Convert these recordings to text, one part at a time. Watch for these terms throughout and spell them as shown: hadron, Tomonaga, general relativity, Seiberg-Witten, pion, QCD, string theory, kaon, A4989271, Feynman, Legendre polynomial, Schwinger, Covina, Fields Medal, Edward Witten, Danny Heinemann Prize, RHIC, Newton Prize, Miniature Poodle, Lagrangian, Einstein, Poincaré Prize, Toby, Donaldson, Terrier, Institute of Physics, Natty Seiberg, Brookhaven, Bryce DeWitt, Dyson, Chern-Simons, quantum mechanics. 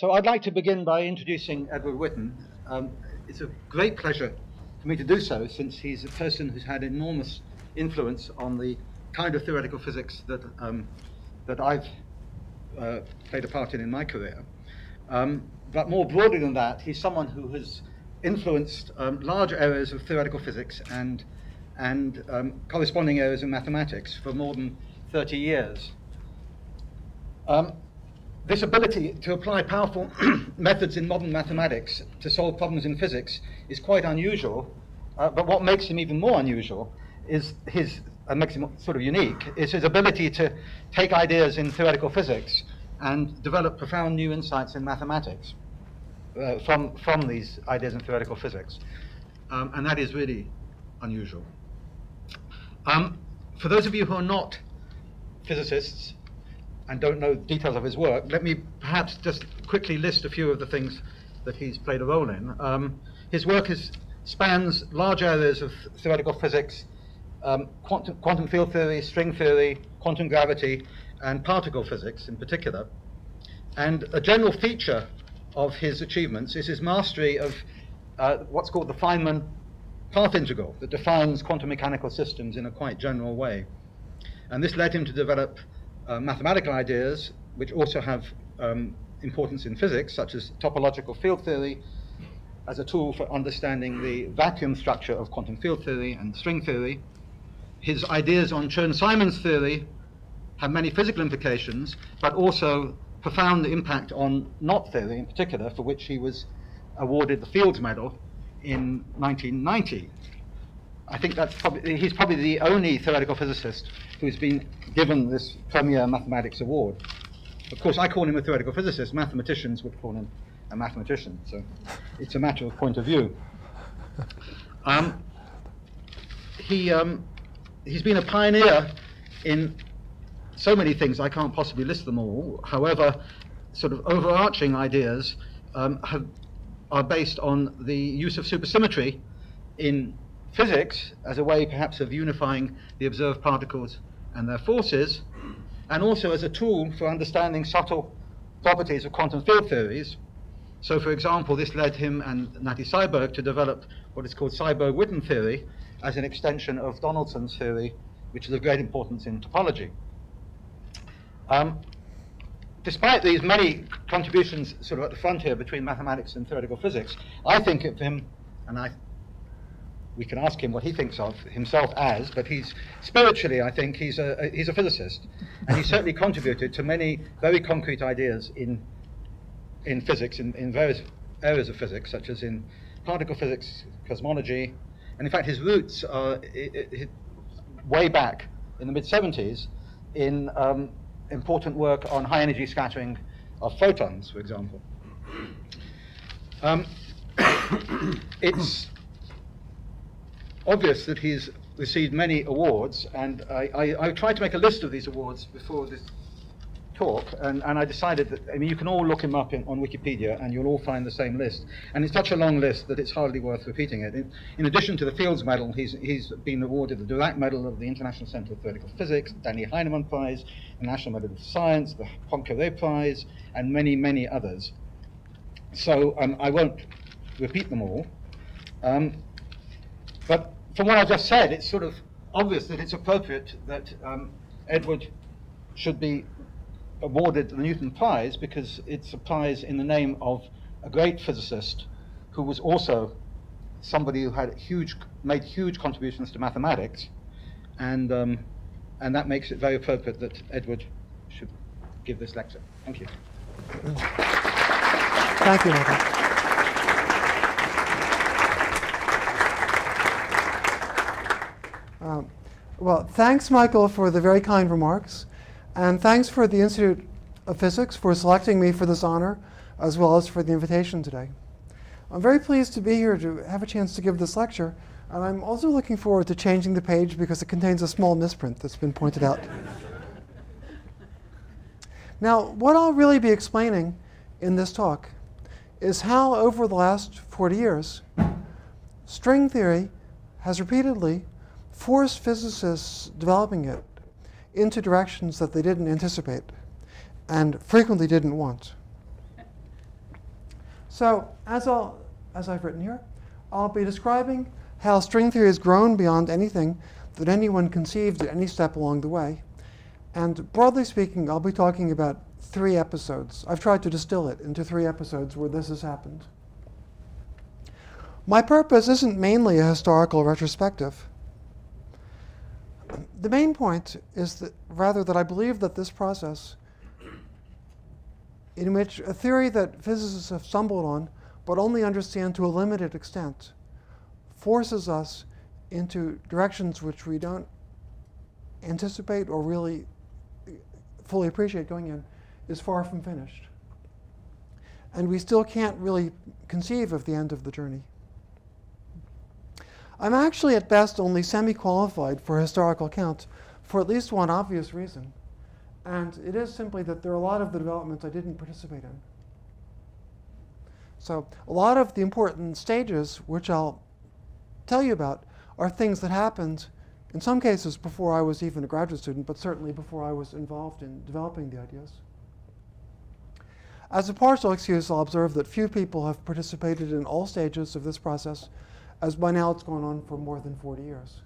So I'd like to begin by introducing Edward Witten. It's a great pleasure for me to do so, since he's a person who's had enormous influence on the kind of theoretical physics that, I've played a part in my career. But more broadly than that, he's someone who has influenced large areas of theoretical physics and corresponding areas of mathematics for more than 30 years. This ability to apply powerful methods in modern mathematics to solve problems in physics is quite unusual, but what makes him even more unusual is his, makes him sort of unique, is his ability to take ideas in theoretical physics and develop profound new insights in mathematics from these ideas in theoretical physics. And that is really unusual. For those of you who are not physicists and don't know the details of his work, let me perhaps just quickly list a few of the things that he's played a role in. His work spans large areas of theoretical physics, quantum field theory, string theory, quantum gravity, and particle physics in particular. And a general feature of his achievements is his mastery of what's called the Feynman path integral that defines quantum mechanical systems in a quite general way. And this led him to develop mathematical ideas, which also have importance in physics, such as topological field theory as a tool for understanding the vacuum structure of quantum field theory and string theory. His ideas on Chern-Simons theory have many physical implications, but also profound impact on knot theory in particular, for which he was awarded the Fields Medal in 1990. I think that's he's probably the only theoretical physicist who's been given this premier mathematics award. Of course, I call him a theoretical physicist. Mathematicians would call him a mathematician, so it's a matter of point of view. He's been a pioneer in so many things, I can't possibly list them all. However, sort of overarching ideas are based on the use of supersymmetry in physics as a way perhaps of unifying the observed particles and their forces, and also as a tool for understanding subtle properties of quantum field theories. So, for example, this led him and Natty Seiberg to develop what is called Seiberg-Witten theory as an extension of Donaldson's theory, which is of great importance in topology. Despite these many contributions sort of at the frontier between mathematics and theoretical physics, I think of him, and we can ask him what he thinks of himself as, but he's spiritually, I think, he's a physicist, and he certainly contributed to many very concrete ideas in physics, in various areas of physics, such as in particle physics, cosmology, and in fact his roots are way back in the mid-70s in important work on high-energy scattering of photons, for example. It's obvious that he's received many awards, and I tried to make a list of these awards before this talk, and I decided that, I mean, you can all look him up on Wikipedia, and you'll all find the same list. And it's such a long list that it's hardly worth repeating it. In addition to the Fields Medal, he's been awarded the Dirac Medal of the International Center of Theoretical Physics, Danny Heinemann Prize, the National Medal of Science, the Poincaré Prize, and many, many others. So I won't repeat them all. But from what I've just said, it's sort of obvious that it's appropriate that Edward should be awarded the Newton Prize, because it's a prize in the name of a great physicist who was also somebody who had made huge contributions to mathematics, and that makes it very appropriate that Edward should give this lecture. Thank you. Thank you, Natty. Well, thanks, Michael, for the very kind remarks. And thanks for the Institute of Physics for selecting me for this honor, as well as for the invitation today. I'm very pleased to be here to have a chance to give this lecture. And I'm also looking forward to changing the page because it contains a small misprint that's been pointed out. Now, what I'll really be explaining in this talk is how, over the last 40 years, string theory has repeatedly forced physicists developing it into directions that they didn't anticipate and frequently didn't want. So as I've written here, I'll be describing how string theory has grown beyond anything that anyone conceived at any step along the way. And broadly speaking, I'll be talking about 3 episodes. I've tried to distill it into 3 episodes where this has happened. My purpose isn't mainly a historical retrospective. The main point is that, rather, that I believe that this process, in which a theory that physicists have stumbled on but only understand to a limited extent, forces us into directions which we don't anticipate or really fully appreciate going in, is far from finished. And we still can't really conceive of the end of the journey. I'm actually, at best, only semi-qualified for historical count for at least one obvious reason. And it is simply that there are a lot of the developments I didn't participate in. So a lot of the important stages, which I'll tell you about, are things that happened, in some cases, before I was even a graduate student, but certainly before I was involved in developing the ideas. As a partial excuse, I'll observe that few people have participated in all stages of this process, as by now it's gone on for more than 40 years.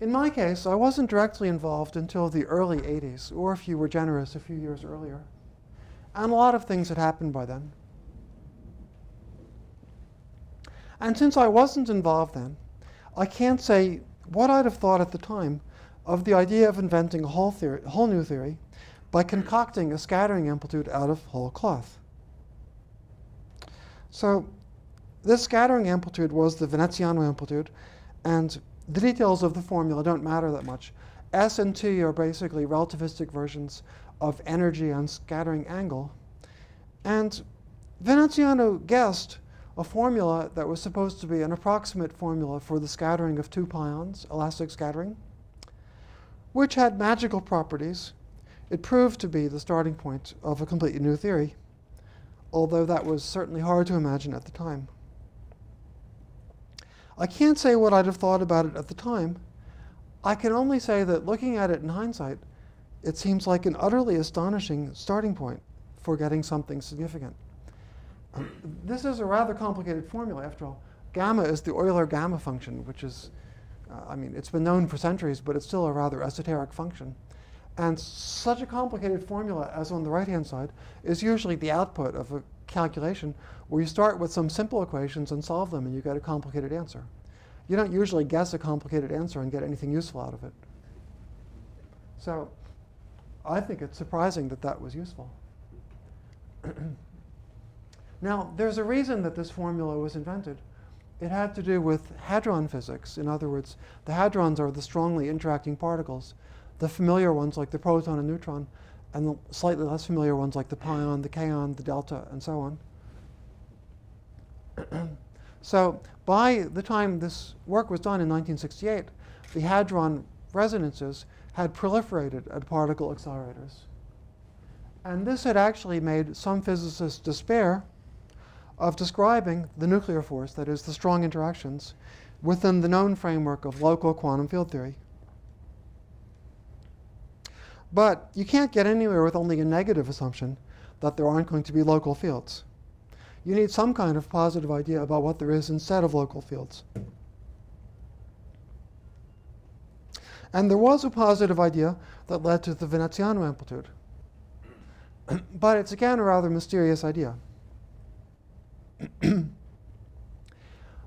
In my case, I wasn't directly involved until the early 80s, or if you were generous, a few years earlier. And a lot of things had happened by then. And since I wasn't involved then, I can't say what I'd have thought at the time of the idea of inventing a whole new theory by concocting a scattering amplitude out of whole cloth. So this scattering amplitude was the Veneziano amplitude, and the details of the formula don't matter that much. S and T are basically relativistic versions of energy and scattering angle. And Veneziano guessed a formula that was supposed to be an approximate formula for the scattering of 2 pions, elastic scattering, which had magical properties. It proved to be the starting point of a completely new theory, although that was certainly hard to imagine at the time. I can't say what I'd have thought about it at the time. I can only say that looking at it in hindsight, it seems like an utterly astonishing starting point for getting something significant. This is a rather complicated formula, after all. Gamma is the Euler gamma function, which is, I mean, it's been known for centuries, but it's still a rather esoteric function. And such a complicated formula as on the right-hand side is usually the output of a calculation where you start with some simple equations and solve them, and you get a complicated answer. You don't usually guess a complicated answer and get anything useful out of it. So I think it's surprising that that was useful. Now, there's a reason that this formula was invented. It had to do with hadron physics. In other words, the hadrons are the strongly interacting particles, the familiar ones like the proton and neutron, and the slightly less familiar ones like the pion, the kaon, the delta, and so on. So by the time this work was done in 1968, the hadron resonances had proliferated at particle accelerators. And this had actually made some physicists despair of describing the nuclear force, that is, the strong interactions, within the known framework of local quantum field theory. But you can't get anywhere with only a negative assumption that there aren't going to be local fields. You need some kind of positive idea about what there is instead of local fields. And there was a positive idea that led to the Veneziano amplitude. But it's, again, a rather mysterious idea.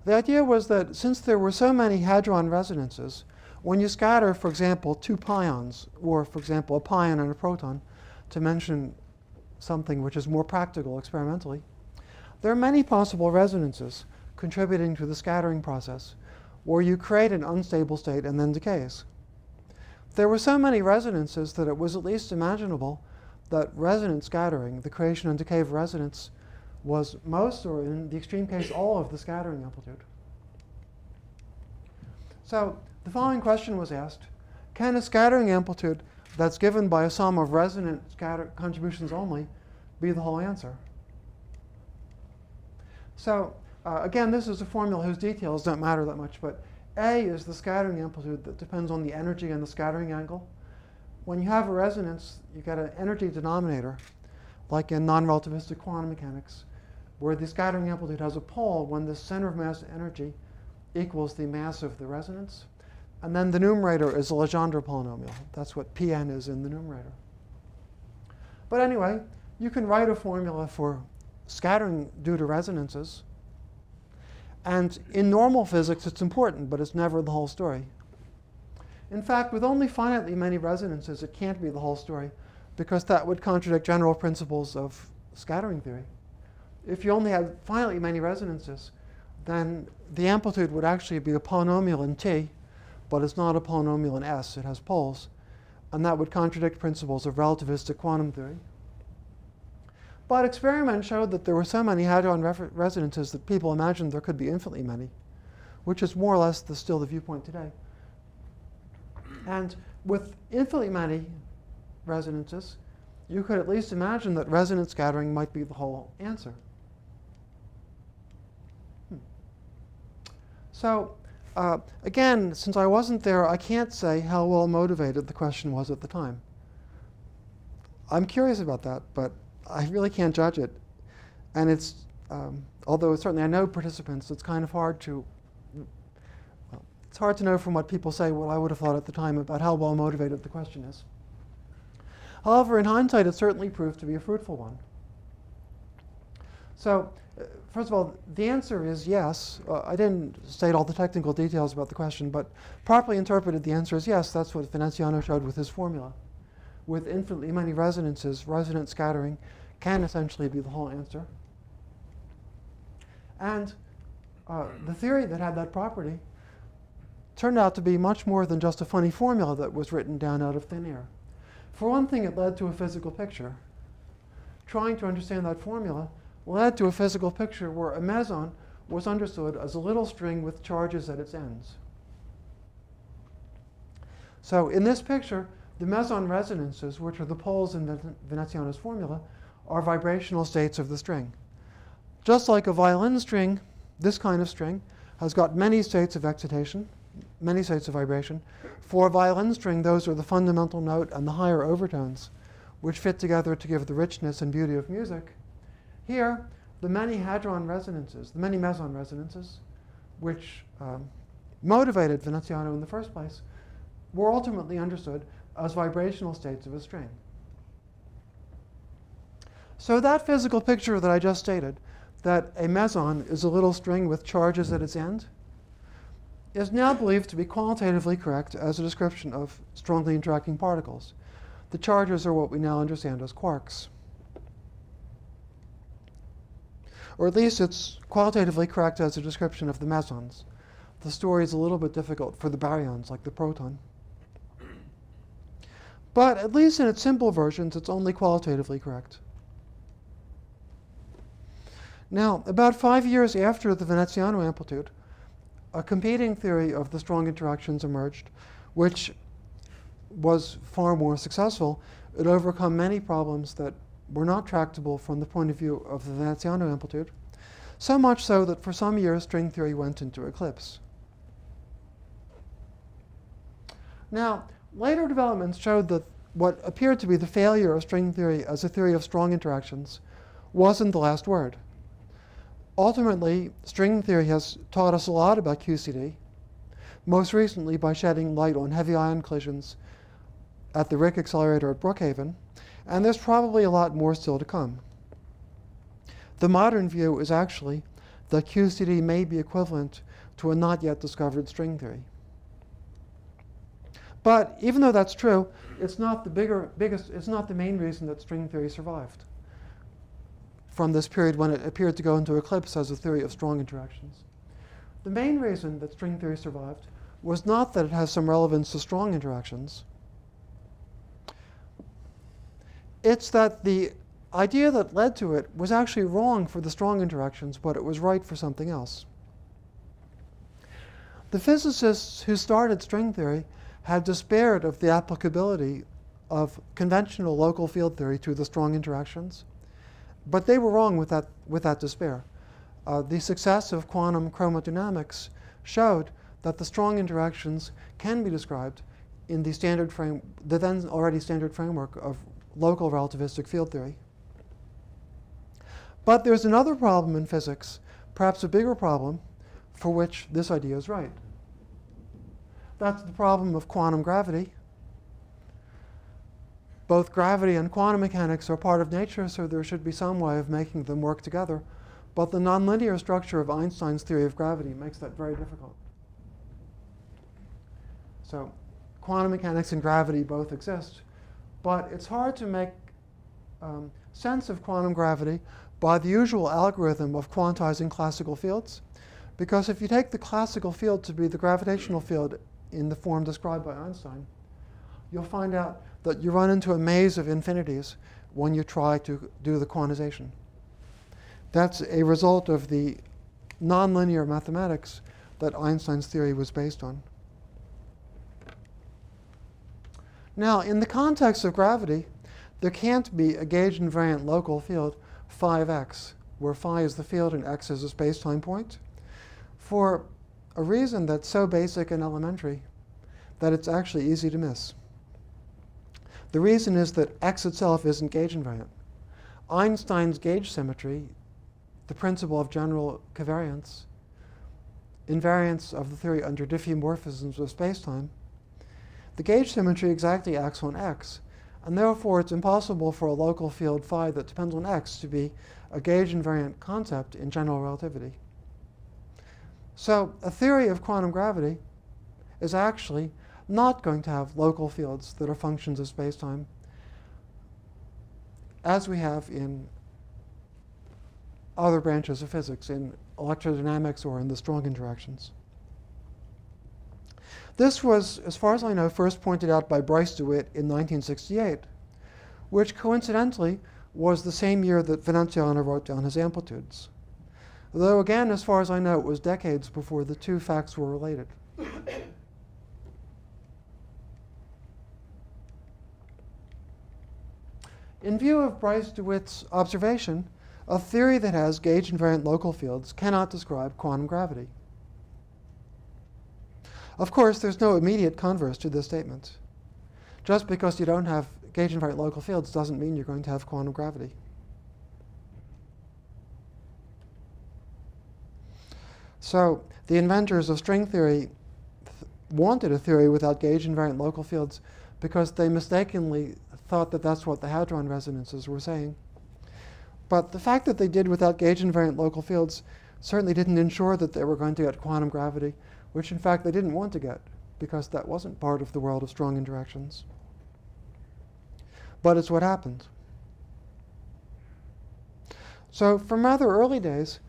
The idea was that since there were so many hadron resonances, when you scatter, for example, 2 pions, or, for example, a pion and a proton, to mention something which is more practical experimentally, there are many possible resonances contributing to the scattering process, where you create an unstable state and then decays. There were so many resonances that it was at least imaginable that resonance scattering, the creation and decay of resonance, was most, or in the extreme case, all of the scattering amplitude. So the following question was asked: can a scattering amplitude that's given by a sum of resonant contributions only be the whole answer? So again, this is a formula whose details don't matter that much, but A is the scattering amplitude that depends on the energy and the scattering angle. When you have a resonance, you get an energy denominator. like in non-relativistic quantum mechanics, where the scattering amplitude has a pole when the center of mass energy equals the mass of the resonance. And then the numerator is a Legendre polynomial. That's what Pn is in the numerator. But anyway, you can write a formula for scattering due to resonances. And in normal physics, it's important, but it's never the whole story. In fact, with only finitely many resonances, it can't be the whole story, because that would contradict general principles of scattering theory. If you only had finitely many resonances, then the amplitude would actually be a polynomial in T, but it's not a polynomial in S. It has poles. And that would contradict principles of relativistic quantum theory. But experiments showed that there were so many Hadron resonances that people imagined there could be infinitely many, which is more or less still the viewpoint today. And with infinitely many resonances, you could at least imagine that resonance scattering might be the whole answer. So again, since I wasn't there, I can't say how well motivated the question was at the time. I'm curious about that, but I really can't judge it. And it's, although certainly I know participants, it's kind of hard to, well, it's hard to know from what people say what I would have thought at the time about how well motivated the question is. However, in hindsight, it certainly proved to be a fruitful one. So first of all, the answer is yes. I didn't state all the technical details about the question, but properly interpreted, the answer is yes. That's what Veneziano showed with his formula. With infinitely many resonances, resonance scattering can essentially be the whole answer. And the theory that had that property turned out to be much more than just a funny formula that was written down out of thin air. For one thing, it led to a physical picture. Trying to understand that formula led to a physical picture where a meson was understood as a little string with charges at its ends. So in this picture, the meson resonances, which are the poles in Veneziano's formula, are vibrational states of the string. Just like a violin string, this kind of string has got many states of excitation, many states of vibration. For a violin string, those are the fundamental note and the higher overtones, which fit together to give the richness and beauty of music. Here, the many hadron resonances, the many meson resonances, which motivated Veneziano in the first place, were ultimately understood as vibrational states of a string. So that physical picture that I just stated, that a meson is a little string with charges at its end, is now believed to be qualitatively correct as a description of strongly interacting particles. The charges are what we now understand as quarks. Or at least it's qualitatively correct as a description of the mesons. The story is a little bit difficult for the baryons, like the proton. But at least in its simple versions, it's only qualitatively correct. Now, about 5 years after the Veneziano amplitude, a competing theory of the strong interactions emerged, which was far more successful. It overcome many problems that were not tractable from the point of view of the Veneziano amplitude, so much so that for some years string theory went into eclipse. Now, later developments showed that what appeared to be the failure of string theory as a theory of strong interactions wasn't the last word. Ultimately, string theory has taught us a lot about QCD, most recently by shedding light on heavy ion collisions at the RHIC accelerator at Brookhaven, and there's probably a lot more still to come. The modern view is actually that QCD may be equivalent to a not yet discovered string theory. But even though that's true, it's not the main reason that string theory survived from this period when it appeared to go into eclipse as a theory of strong interactions. The main reason that string theory survived was not that it has some relevance to strong interactions. It's that the idea that led to it was actually wrong for the strong interactions, but it was right for something else. The physicists who started string theory had despaired of the applicability of conventional local field theory to the strong interactions. But they were wrong with that despair. The success of quantum chromodynamics showed that the strong interactions can be described in the then already standard framework of local relativistic field theory. But there's another problem in physics, perhaps a bigger problem, for which this idea is right. That's the problem of quantum gravity. Both gravity and quantum mechanics are part of nature, so there should be some way of making them work together. But the nonlinear structure of Einstein's theory of gravity makes that very difficult. So quantum mechanics and gravity both exist. But it's hard to make sense of quantum gravity by the usual algorithm of quantizing classical fields. Because if you take the classical field to be the gravitational field in the form described by Einstein, you'll find out that you run into a maze of infinities when you try to do the quantization. That's a result of the nonlinear mathematics that Einstein's theory was based on. Now, in the context of gravity, there can't be a gauge-invariant local field, phi of x, where phi is the field and x is a space-time point, for a reason that's so basic and elementary that it's actually easy to miss. The reason is that x itself isn't gauge-invariant. Einstein's gauge symmetry, the principle of general covariance, invariance of the theory under diffeomorphisms of spacetime, the gauge symmetry exactly acts on x. And therefore, it's impossible for a local field phi that depends on x to be a gauge-invariant concept in general relativity. So a theory of quantum gravity is actually not going to have local fields that are functions of spacetime, as we have in other branches of physics, in electrodynamics or in the strong interactions. This was, as far as I know, first pointed out by Bryce DeWitt in 1968, which coincidentally was the same year that Veneziano wrote down his amplitudes. Though again, as far as I know, it was decades before the two facts were related. In view of Bryce DeWitt's observation, a theory that has gauge-invariant local fields cannot describe quantum gravity. Of course, there's no immediate converse to this statement. Just because you don't have gauge-invariant local fields doesn't mean you're going to have quantum gravity. So the inventors of string theory wanted a theory without gauge-invariant local fields because they mistakenly thought that that's what the hadron resonances were saying. But the fact that they did without gauge-invariant local fields certainly didn't ensure that they were going to get quantum gravity, which in fact they didn't want to get, because that wasn't part of the world of strong interactions. But it's what happened. So from rather early days,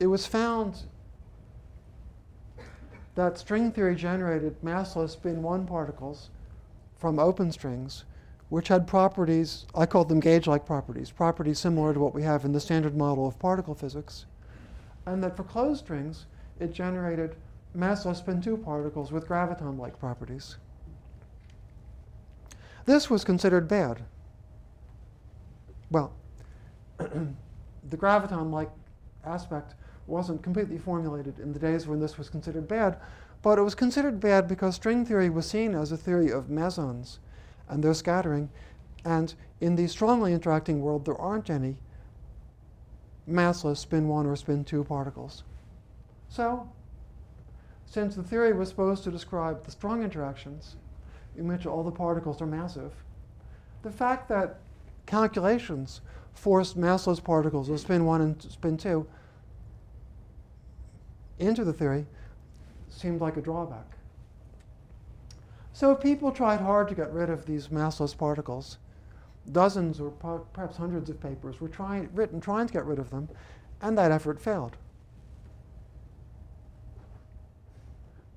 it was found that string theory generated massless spin 1 particles from open strings, which had properties, I called them gauge-like properties, properties similar to what we have in the standard model of particle physics, and that for closed strings, it generated massless spin 2 particles with graviton-like properties. This was considered bad. Well, the graviton-like aspect wasn't completely formulated in the days when this was considered bad, but it was considered bad because string theory was seen as a theory of mesons and their scattering, and in the strongly interacting world, there aren't any massless spin 1 or spin 2 particles. So, since the theory was supposed to describe the strong interactions in which all the particles are massive, the fact that calculations forced massless particles of spin 1 and spin 2 into the theory seemed like a drawback. So people tried hard to get rid of these massless particles. Dozens or perhaps hundreds of papers were written trying to get rid of them, and that effort failed.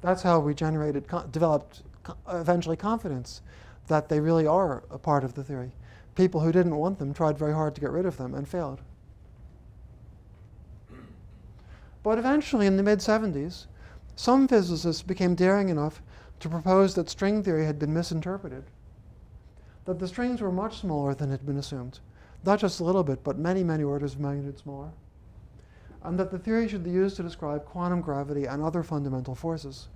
That's how we developed eventually confidence that they really are a part of the theory. People who didn't want them tried very hard to get rid of them and failed. But eventually, in the mid-70s, some physicists became daring enough to propose that string theory had been misinterpreted, that the strings were much smaller than had been assumed, not just a little bit, but many, many orders of magnitude smaller, and that the theory should be used to describe quantum gravity and other fundamental forces.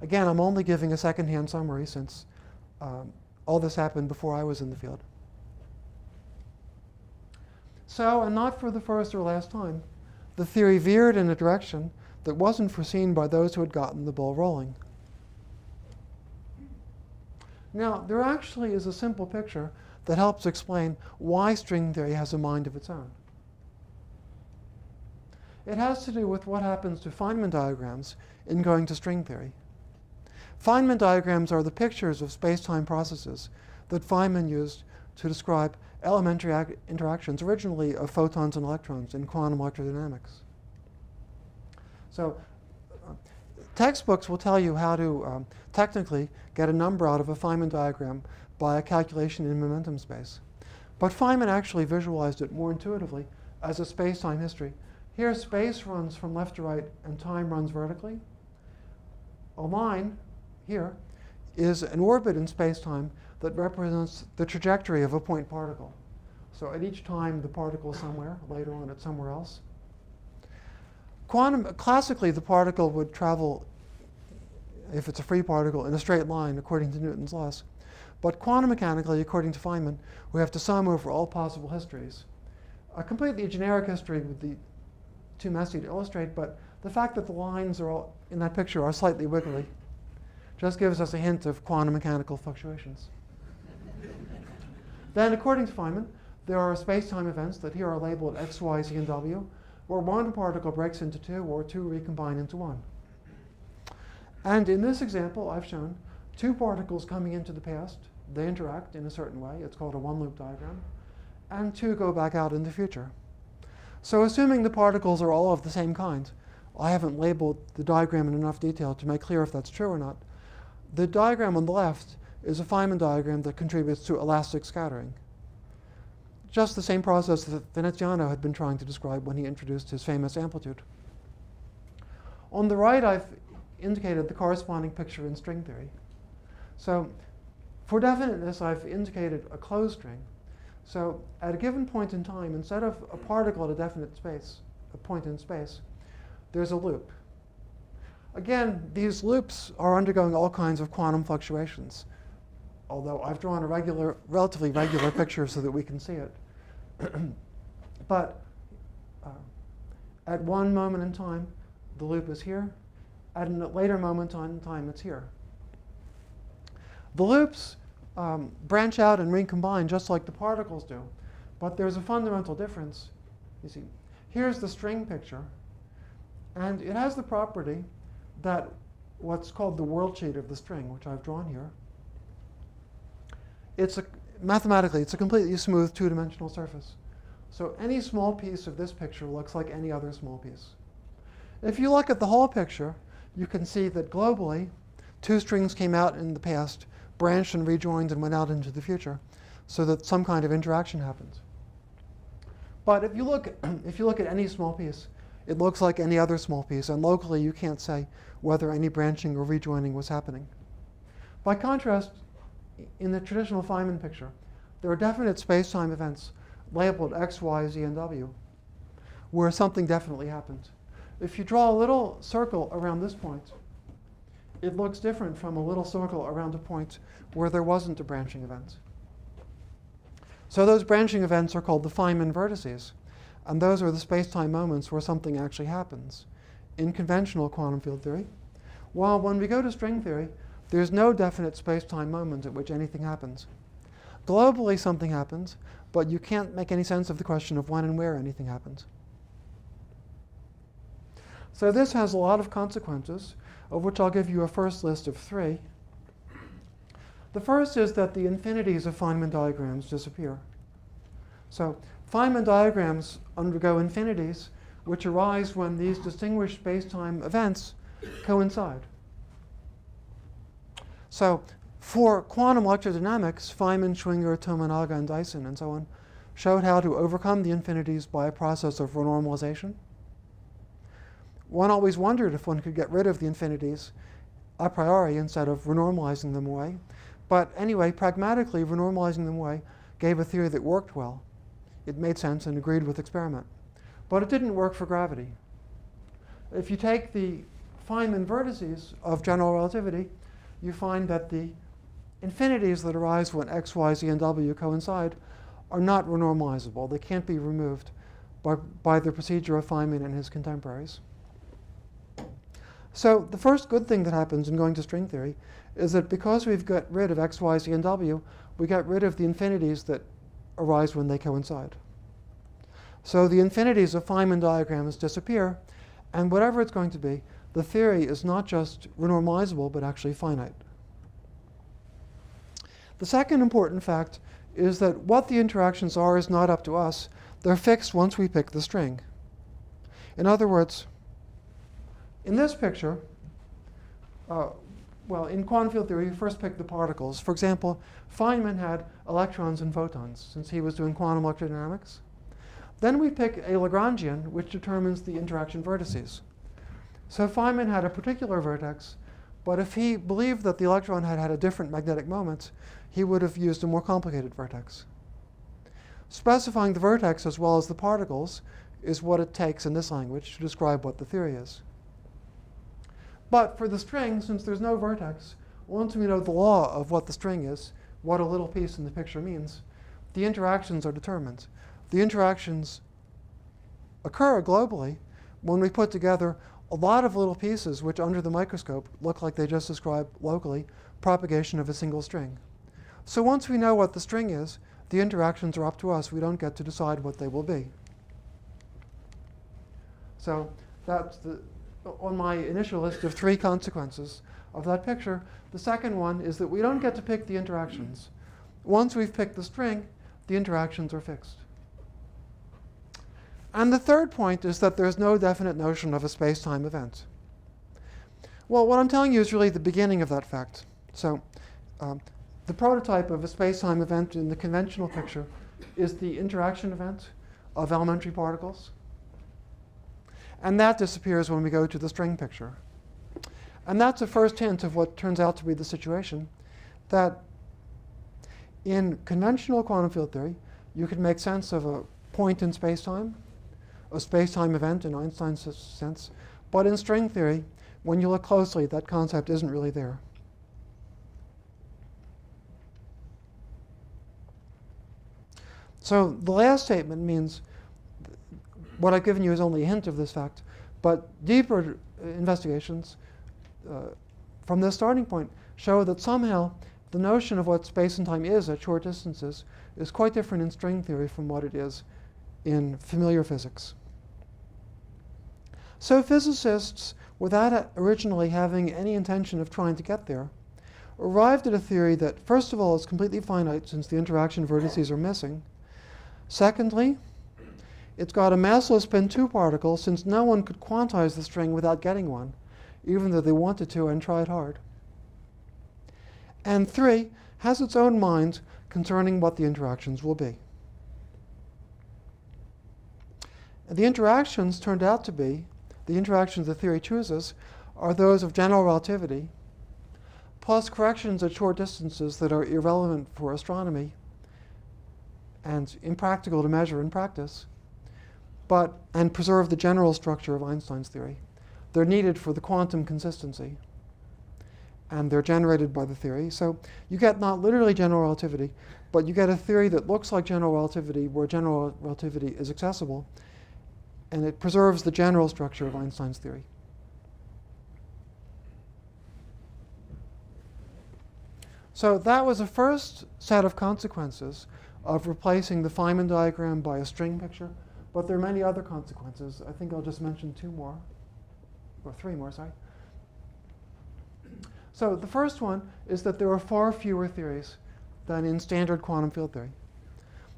Again, I'm only giving a secondhand summary since all this happened before I was in the field. So, and not for the first or last time, the theory veered in a direction that wasn't foreseen by those who had gotten the ball rolling. Now, there actually is a simple picture that helps explain why string theory has a mind of its own. It has to do with what happens to Feynman diagrams in going to string theory. Feynman diagrams are the pictures of space-time processes that Feynman used to describe elementary interactions, originally of photons and electrons in quantum electrodynamics. So textbooks will tell you how to technically get a number out of a Feynman diagram by a calculation in momentum space. But Feynman actually visualized it more intuitively as a space-time history. Here, space runs from left to right, and time runs vertically. A line here is an orbit in space-time that represents the trajectory of a point particle. So at each time, the particle is somewhere. Later on, it's somewhere else. Classically, the particle would travel, if it's a free particle, in a straight line, according to Newton's laws. But quantum mechanically, according to Feynman, we have to sum over all possible histories. A completely generic history would be too messy to illustrate, but the fact that the lines are all in that picture are slightly wiggly just gives us a hint of quantum mechanical fluctuations. Then, according to Feynman, there are space-time events that here are labeled x, y, z, and w, where one particle breaks into two, or two recombine into one. And in this example, I've shown two particles coming into the past. They interact in a certain way. It's called a one-loop diagram. And two go back out in the future. So assuming the particles are all of the same kind, I haven't labeled the diagram in enough detail to make clear if that's true or not. The diagram on the left is a Feynman diagram that contributes to elastic scattering. Just the same process that Veneziano had been trying to describe when he introduced his famous amplitude. On the right, I've indicated the corresponding picture in string theory. So for definiteness, I've indicated a closed string. So at a given point in time, instead of a particle at a definite space, a point in space, there's a loop. Again, these loops are undergoing all kinds of quantum fluctuations, although I've drawn a relatively regular picture so that we can see it. But at one moment in time, the loop is here. At a later moment in time, it's here. The loops branch out and recombine just like the particles do. But there's a fundamental difference. You see, here's the string picture. And it has the property that what's called the world sheet of the string, which I've drawn here, mathematically, it's a completely smooth two-dimensional surface. So any small piece of this picture looks like any other small piece. If you look at the whole picture, you can see that globally, two strings came out in the past, branched and rejoined, and went out into the future, so that some kind of interaction happens. But if you look, at any small piece, it looks like any other small piece. And locally, you can't say whether any branching or rejoining was happening. By contrast, in the traditional Feynman picture, there are definite space-time events labeled x, y, z, and w, where something definitely happened. If you draw a little circle around this point, it looks different from a little circle around a point where there wasn't a branching event. So those branching events are called the Feynman vertices. And those are the space-time moments where something actually happens in conventional quantum field theory. While when we go to string theory, there's no definite space-time moment at which anything happens. Globally, something happens, but you can't make any sense of the question of when and where anything happens. So this has a lot of consequences, of which I'll give you a first list of three. The first is that the infinities of Feynman diagrams disappear. So Feynman diagrams undergo infinities, which arise when these distinguished space-time events coincide. So for quantum electrodynamics, Feynman, Schwinger, Tomonaga, and Dyson, and so on, showed how to overcome the infinities by a process of renormalization. One always wondered if one could get rid of the infinities a priori instead of renormalizing them away. But anyway, pragmatically, renormalizing them away gave a theory that worked well. It made sense and agreed with experiment. But it didn't work for gravity. If you take the Feynman vertices of general relativity, you find that the infinities that arise when x, y, z, and w coincide are not renormalizable. They can't be removed by the procedure of Feynman and his contemporaries. So the first good thing that happens in going to string theory is that because we've got rid of x, y, z, and w, we got rid of the infinities that arise when they coincide. So the infinities of Feynman diagrams disappear, and whatever it's going to be, the theory is not just renormalizable, but actually finite. The second important fact is that what the interactions are is not up to us. They're fixed once we pick the string. In other words, in this picture, well, in quantum field theory, you first pick the particles. For example, Feynman had electrons and photons, since he was doing quantum electrodynamics. Then we pick a Lagrangian, which determines the interaction vertices. So Feynman had a particular vertex, but if he believed that the electron had had a different magnetic moment, he would have used a more complicated vertex. Specifying the vertex as well as the particles is what it takes in this language to describe what the theory is. But for the string, since there's no vertex, once we know the law of what the string is, what a little piece in the picture means, the interactions are determined. The interactions occur globally when we put together a lot of little pieces which, under the microscope, look like they just describe locally propagation of a single string. So once we know what the string is, the interactions are up to us. We don't get to decide what they will be. So that's on my initial list of three consequences of that picture. The second one is that we don't get to pick the interactions. Once we've picked the string, the interactions are fixed. And the third point is that there's no definite notion of a space-time event. Well, what I'm telling you is really the beginning of that fact. So the prototype of a space-time event in the conventional picture is the interaction event of elementary particles. And that disappears when we go to the string picture. And that's a first hint of what turns out to be the situation, that in conventional quantum field theory, you can make sense of a point in space-time, a space-time event in Einstein's sense. But in string theory, when you look closely, that concept isn't really there. So the last statement means what I've given you is only a hint of this fact. But deeper investigations from this starting point show that somehow the notion of what space and time is at short distances is quite different in string theory from what it is in familiar physics. So physicists, without originally having any intention of trying to get there, arrived at a theory that, first of all, is completely finite since the interaction vertices are missing. Secondly, it's got a massless spin 2 particle since no one could quantize the string without getting one, even though they wanted to and tried hard. And three, has its own mind concerning what the interactions will be. The interactions turned out to be, the interactions the theory chooses, are those of general relativity, plus corrections at short distances that are irrelevant for astronomy and impractical to measure in practice, but and preserve the general structure of Einstein's theory. They're needed for the quantum consistency, and they're generated by the theory. So you get not literally general relativity, but you get a theory that looks like general relativity where general relativity is accessible, and it preserves the general structure of Einstein's theory. So that was the first set of consequences of replacing the Feynman diagram by a string picture. But there are many other consequences. I think I'll just mention two more, or three more, sorry. So the first one is that there are far fewer theories than in standard quantum field theory.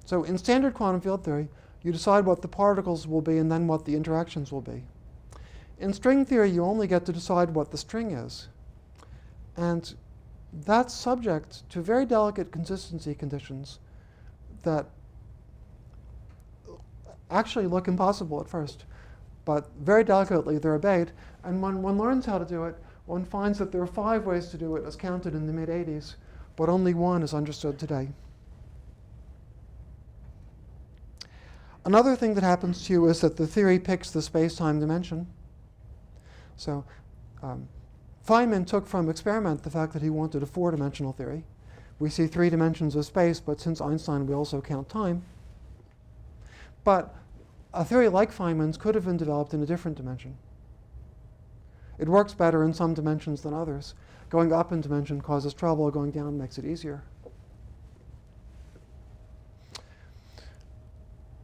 So in standard quantum field theory, you decide what the particles will be and then what the interactions will be. In string theory, you only get to decide what the string is. And that's subject to very delicate consistency conditions that actually look impossible at first. But very delicately, they're obeyed. And when one learns how to do it, one finds that there are 5 ways to do it as counted in the mid-'80s, but only one is understood today. Another thing that happens to you is that the theory picks the space-time dimension. So Feynman took from experiment the fact that he wanted a 4-dimensional theory. We see 3 dimensions of space, but since Einstein, we also count time. But a theory like Feynman's could have been developed in a different dimension. It works better in some dimensions than others. Going up in dimension causes trouble. Going down makes it easier.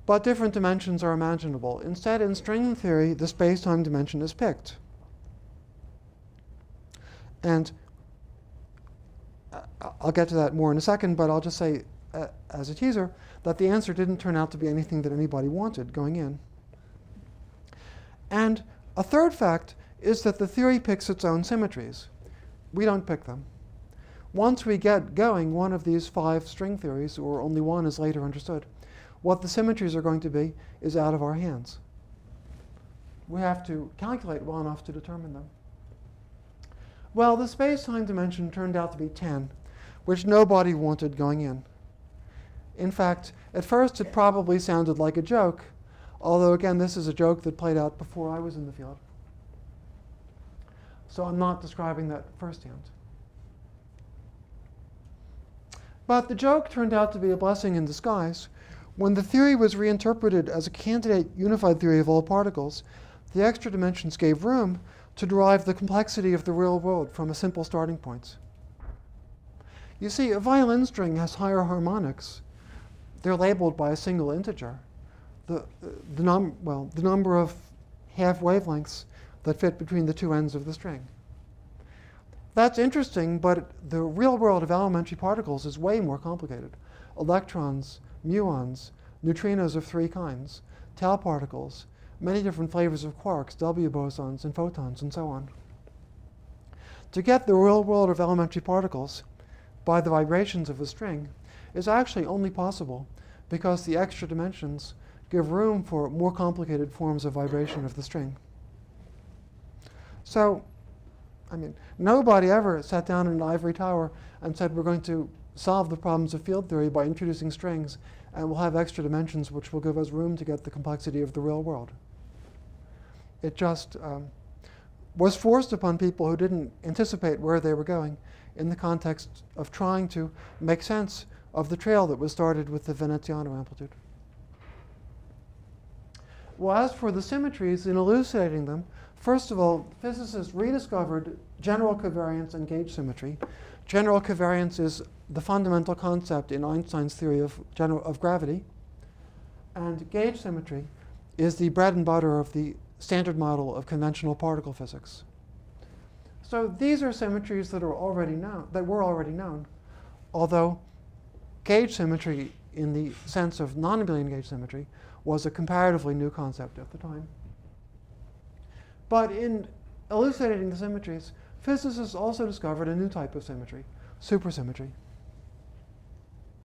But different dimensions are imaginable. Instead, in string theory, the space-time dimension is picked. And I'll get to that more in a second, but I'll just say, as a teaser, that the answer didn't turn out to be anything that anybody wanted going in. And a third fact is that the theory picks its own symmetries. We don't pick them. Once we get going, one of these 5 string theories, or only one is later understood, what the symmetries are going to be is out of our hands. We have to calculate well enough to determine them. Well, the space-time dimension turned out to be 10, which nobody wanted going in. In fact, at first it probably sounded like a joke, although again, this is a joke that played out before I was in the field. So I'm not describing that firsthand. But the joke turned out to be a blessing in disguise. When the theory was reinterpreted as a candidate unified theory of all particles, the extra dimensions gave room to derive the complexity of the real world from a simple starting point. You see, a violin string has higher harmonics. They're labeled by a single integer, the number of half wavelengths that fit between the 2 ends of the string. That's interesting, but the real world of elementary particles is way more complicated. Electrons, muons, neutrinos of 3 kinds, tau particles, many different flavors of quarks, W bosons, and photons, and so on. To get the real world of elementary particles by the vibrations of a string is actually only possible because the extra dimensions give room for more complicated forms of vibration of the string. So, I mean, nobody ever sat down in an ivory tower and said, we're going to solve the problems of field theory by introducing strings, and we'll have extra dimensions which will give us room to get the complexity of the real world. It just was forced upon people who didn't anticipate where they were going in the context of trying to make sense of the trail that was started with the Veneziano amplitude. Well, as for the symmetries, in elucidating them, first of all, physicists rediscovered general covariance and gauge symmetry. General covariance is the fundamental concept in Einstein's theory of gravity. And gauge symmetry is the bread and butter of the standard model of conventional particle physics. So these are symmetries that are already known, that were already known, although gauge symmetry in the sense of non-abelian gauge symmetry was a comparatively new concept at the time. But in elucidating the symmetries, physicists also discovered a new type of symmetry, supersymmetry.